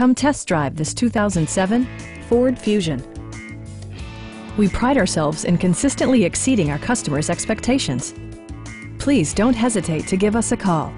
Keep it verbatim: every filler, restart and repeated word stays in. Come test drive this two thousand seven Ford Fusion. We pride ourselves in consistently exceeding our customers' expectations. Please don't hesitate to give us a call.